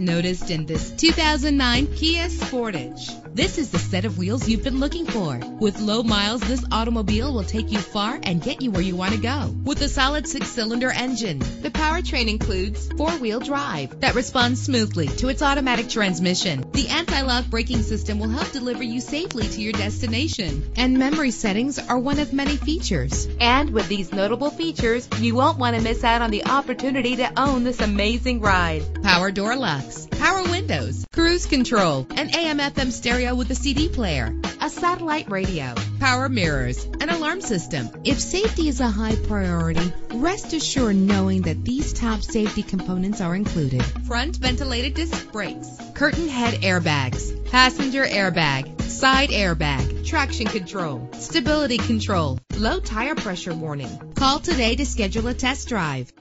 not noticed in this 2009 Kia Sportage. This is the set of wheels you've been looking for. With low miles, this automobile will take you far and get you where you want to go. With a solid 6-cylinder engine, the powertrain includes 4-wheel drive that responds smoothly to its automatic transmission. The anti-lock braking system will help deliver you safely to your destination. And memory settings are one of many features. And with these notable features, you won't want to miss out on the opportunity to own this amazing ride. Power door locks, power windows, cruise control, an AM/FM stereo with a CD player, a satellite radio, power mirrors, an alarm system. If safety is a high priority, rest assured knowing that these top safety components are included: front ventilated disc brakes, curtain head airbags, passenger airbag, side airbag, traction control, stability control, low tire pressure warning. Call today to schedule a test drive.